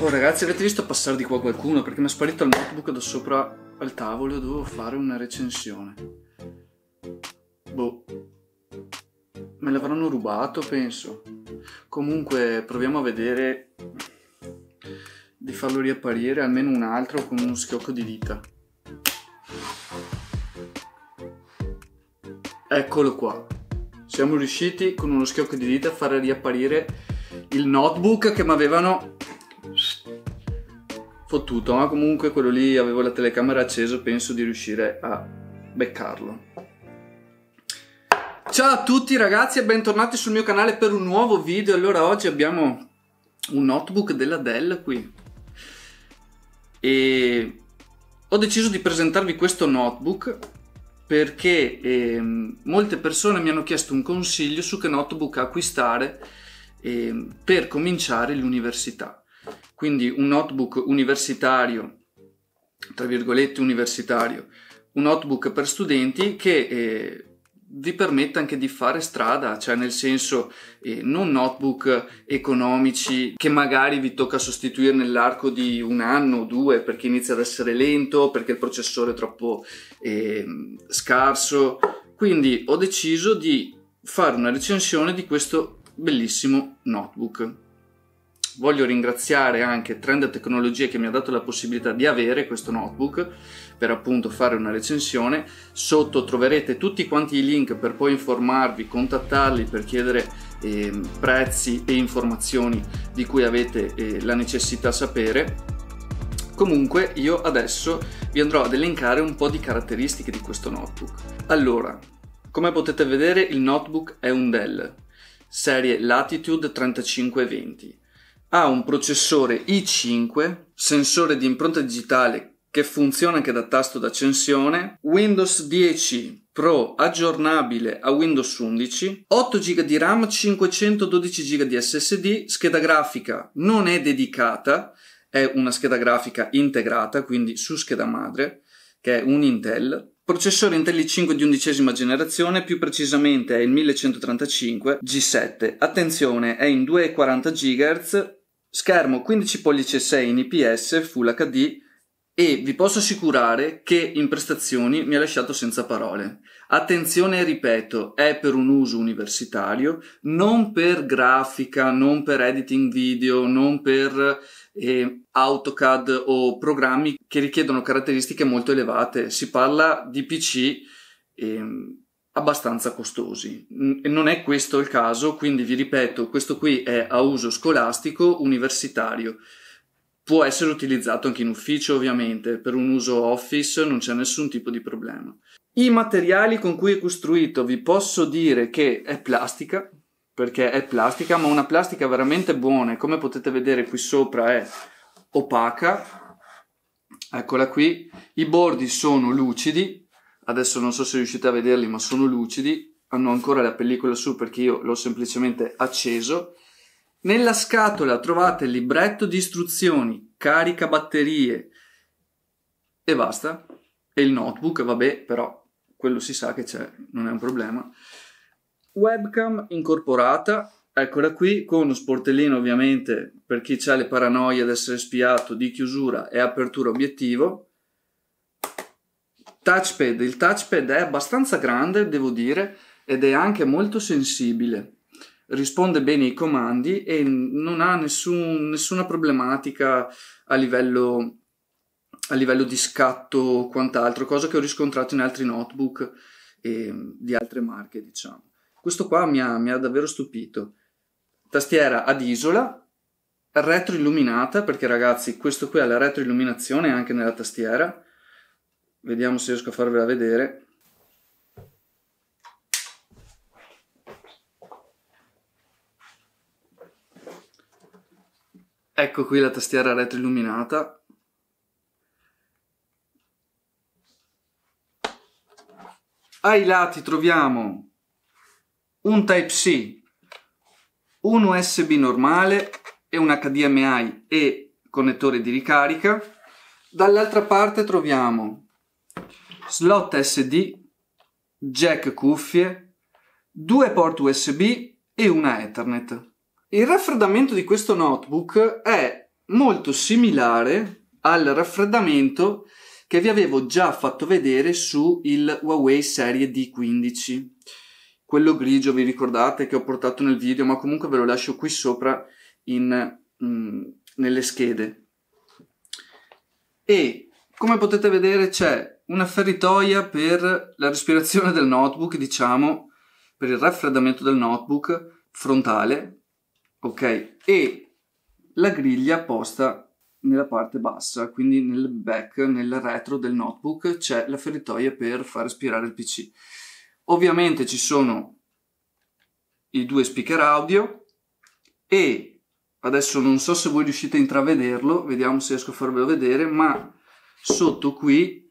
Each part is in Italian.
Oh ragazzi, avete visto passare di qua qualcuno? Perché mi è sparito il notebook da sopra al tavolo e dovevo fare una recensione. Boh, me l'avranno rubato, penso. Comunque proviamo a vedere di farlo riapparire almeno un altro con uno schiocco di dita. Eccolo qua, siamo riusciti con uno schiocco di dita a far riapparire il notebook che mi avevano fottuto, ma comunque quello lì avevo la telecamera accesa, penso di riuscire a beccarlo. Ciao a tutti ragazzi e bentornati sul mio canale per un nuovo video. Allora oggi abbiamo un notebook della Dell qui e ho deciso di presentarvi questo notebook perché molte persone mi hanno chiesto un consiglio su che notebook acquistare per cominciare l'università. Quindi un notebook universitario, tra virgolette universitario, un notebook per studenti che vi permette anche di fare strada, cioè nel senso non notebook economici che magari vi tocca sostituire nell'arco di un anno o due perché inizia ad essere lento, perché il processore è troppo scarso. Quindi ho deciso di fare una recensione di questo bellissimo notebook. Voglio ringraziare anche Trend Tecnologie che mi ha dato la possibilità di avere questo notebook per appunto fare una recensione. Sotto troverete tutti quanti i link per poi informarvi, contattarli per chiedere prezzi e informazioni di cui avete la necessità sapere. Comunque io adesso vi andrò ad elencare un po' di caratteristiche di questo notebook. Allora, come potete vedere il notebook è un Dell, serie Latitude 3520. Ha un processore i5, sensore di impronta digitale che funziona anche da tasto d'accensione, Windows 10 Pro aggiornabile a Windows 11, 8 GB di RAM, 512 GB di SSD, scheda grafica non è dedicata, è una scheda grafica integrata, quindi su scheda madre, che è un Intel. Processore Intel i5 di 11ª generazione, più precisamente è il 1135 g7. Attenzione, è in 2,40 GHz. Schermo 15 pollici e 6 in IPS Full HD e vi posso assicurare che in prestazioni mi ha lasciato senza parole. Attenzione, ripeto, è per un uso universitario, non per grafica, non per editing video, non per AutoCAD o programmi che richiedono caratteristiche molto elevate. Si parla di PC abbastanza costosi. Non è questo il caso, quindi vi ripeto, questo qui è a uso scolastico universitario. Può essere utilizzato anche in ufficio ovviamente, per un uso office non c'è nessun tipo di problema. I materiali con cui è costruito, vi posso dire che è plastica, perché è plastica, ma una plastica veramente buona. Come potete vedere qui sopra è opaca, eccola qui, i bordi sono lucidi, adesso non so se riuscite a vederli ma sono lucidi, hanno ancora la pellicola su perché io l'ho semplicemente acceso. Nella scatola trovate il libretto di istruzioni, carica batterie e basta, e il notebook, vabbè, però quello si sa che c'è, non è un problema. Webcam incorporata, eccola qui, con uno sportellino ovviamente per chi ha le paranoie ad essere spiato di chiusura e apertura obiettivo. Touchpad, il touchpad è abbastanza grande devo dire ed è anche molto sensibile. Risponde bene ai comandi e non ha nessuna problematica a livello di scatto o quant'altro, cosa che ho riscontrato in altri notebook di altre marche, diciamo. Questo qua mi ha davvero stupito. Tastiera ad isola, retroilluminata, perché ragazzi questo qui ha la retroilluminazione anche nella tastiera. Vediamo se riesco a farvela vedere. Ecco qui la tastiera retroilluminata. Ai lati troviamo un Type-C, un USB normale e un HDMI e connettore di ricarica. Dall'altra parte troviamo slot SD, jack cuffie, due porte USB e una Ethernet. Il raffreddamento di questo notebook è molto similare al raffreddamento che vi avevo già fatto vedere su il Huawei serie D15, quello grigio, vi ricordate, che ho portato nel video, ma comunque ve lo lascio qui sopra nelle schede. E come potete vedere c'è una feritoia per la respirazione del notebook, diciamo, per il raffreddamento del notebook frontale, ok, e la griglia posta nella parte bassa, quindi nel back, nel retro del notebook c'è la feritoia per far respirare il PC. Ovviamente ci sono i due speaker audio e adesso non so se voi riuscite a intravederlo, vediamo se riesco a farvelo vedere, ma sotto qui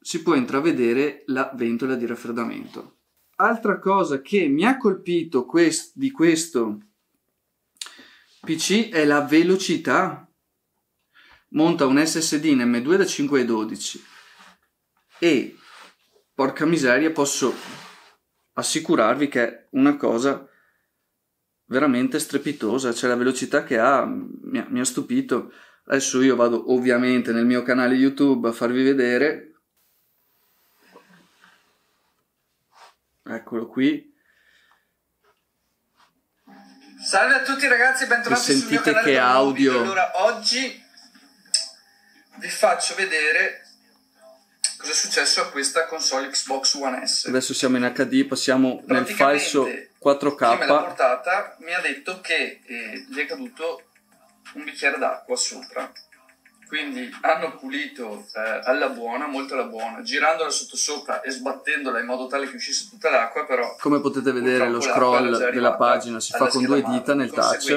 si può intravedere la ventola di raffreddamento. Altra cosa che mi ha colpito di questo PC è la velocità. Monta un SSD in M2 da 5,12 e porca miseria, posso assicurarvi che è una cosa veramente strepitosa, cioè la velocità che ha mi ha stupito. Adesso io vado ovviamente nel mio canale YouTube a farvi vedere, eccolo qui. Salve a tutti ragazzi, bentornati sul mio canale. Sentite che audio. Allora oggi vi faccio vedere cosa è successo a questa console Xbox One S. Adesso siamo in HD, passiamo nel falso 4K. Chi me l'ha portata mi ha detto che gli è caduto un bicchiere d'acqua sopra, quindi hanno pulito alla buona, molto alla buona, girandola sottosopra e sbattendola in modo tale che uscisse tutta l'acqua. Però come potete vedere lo scroll della pagina si fa con due dita nel touch.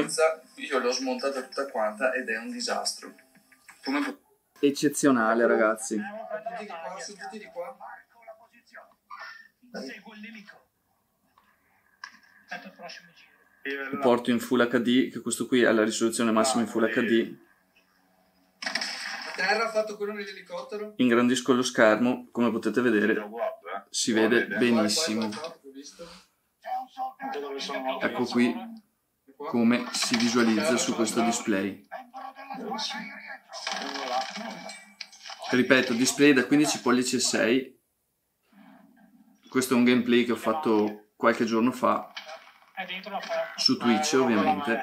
Io l'ho smontata tutta quanta ed è un disastro. Come eccezionale, ragazzi. Lo porto in full HD, che questo qui è la risoluzione massima in full HD. A terra ha fatto quello nell'elicottero. Ingrandisco lo schermo, come potete vedere si vede benissimo. Ecco qui come si visualizza su questo display. Ripeto, display da 15 pollici e 6. Questo è un gameplay che ho fatto qualche giorno fa su Twitch, ovviamente,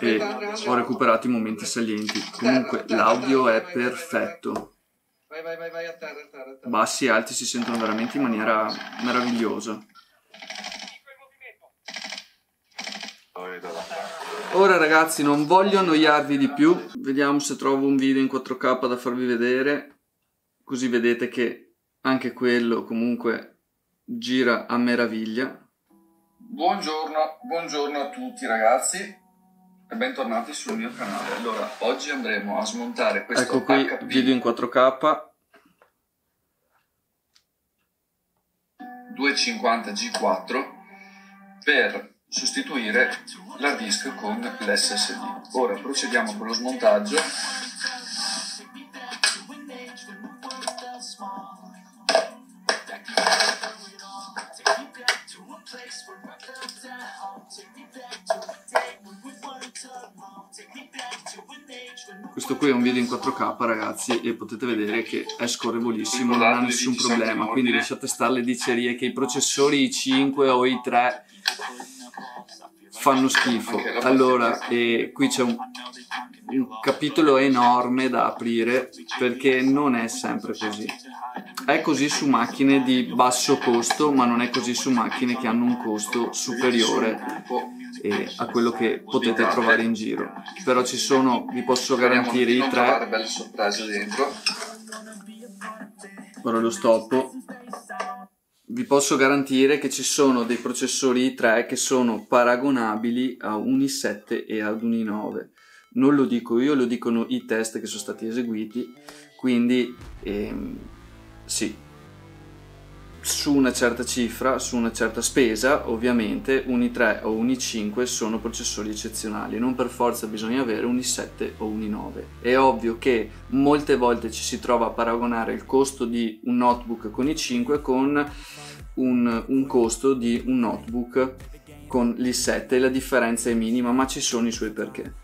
e ho recuperato i momenti salienti. Comunque l'audio è perfetto, bassi e alti si sentono veramente in maniera meravigliosa. Ora ragazzi, non voglio annoiarvi di più, vediamo se trovo un video in 4K da farvi vedere, così vedete che anche quello comunque gira a meraviglia. Buongiorno, buongiorno a tutti ragazzi e bentornati sul mio canale. Allora, oggi andremo a smontare questo HP. Ecco qui, video in 4K 250 g4 per sostituire l'hard disk con l'SSD. Ora procediamo con lo smontaggio. Questo qui è un video in 4K ragazzi e potete vedere che è scorrevolissimo, non ha nessun problema, quindi lasciate stare le dicerie che i processori i5 o i3 fanno schifo. Allora, qui c'è un capitolo enorme da aprire perché non è sempre così. È così su macchine di basso costo, ma non è così su macchine che hanno un costo superiore a quello che potete trovare in giro. Però ci sono, vi posso garantire, i tre. Ora lo stoppo. Vi posso garantire che ci sono dei processori i3 che sono paragonabili a un i7 e ad un i9. Non lo dico io, lo dicono i test che sono stati eseguiti, quindi sì, su una certa cifra, su una certa spesa, ovviamente un i3 o un i5 sono processori eccezionali, non per forza bisogna avere un i7 o un i9. È ovvio che molte volte ci si trova a paragonare il costo di un notebook con i5 con un costo di un notebook con l'i7, la differenza è minima, ma ci sono i suoi perché.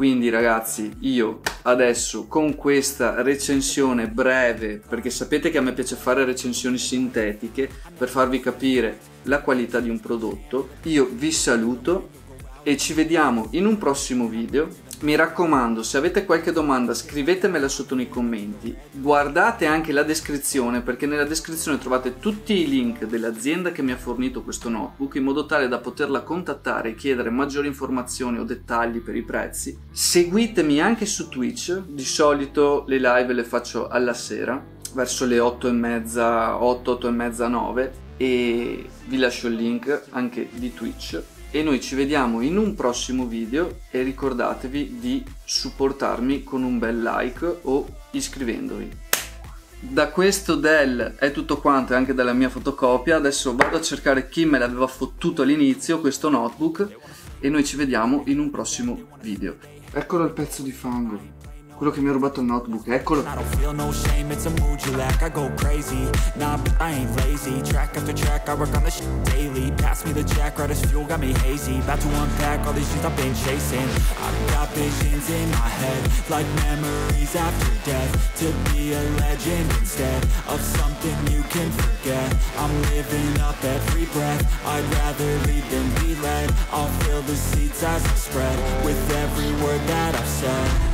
Quindi ragazzi, io adesso con questa recensione breve, perché sapete che a me piace fare recensioni sintetiche per farvi capire la qualità di un prodotto, io vi saluto e ci vediamo in un prossimo video. Mi raccomando, se avete qualche domanda scrivetemela sotto nei commenti, guardate anche la descrizione, perché nella descrizione trovate tutti i link dell'azienda che mi ha fornito questo notebook, in modo tale da poterla contattare e chiedere maggiori informazioni o dettagli per i prezzi. Seguitemi anche su Twitch, di solito le live le faccio alla sera verso le 8:30, 8:30, 9, e vi lascio il link anche di Twitch. E noi ci vediamo in un prossimo video e ricordatevi di supportarmi con un bel like o iscrivendovi. Da questo Dell è tutto quanto, e anche dalla mia fotocopia. Adesso vado a cercare chi me l'aveva fottuto all'inizio questo notebook e noi ci vediamo in un prossimo video. Eccolo il pezzo di fango, quello che mi ha rubato il notebook, eccolo. I don't feel no shame, it's a mood you lack, I go crazy, nah, I ain't lazy, track after track, I work on this shit daily, pass me the jack, right as fuel, got me hazy, about to unpack all these shit I've been chasing, I've got visions in my head, like memories after death, to be a legend instead, of something you can forget, I'm living up every breath, I'd rather lead than be led, I'll fill the seats as I spread, with every word that I've said.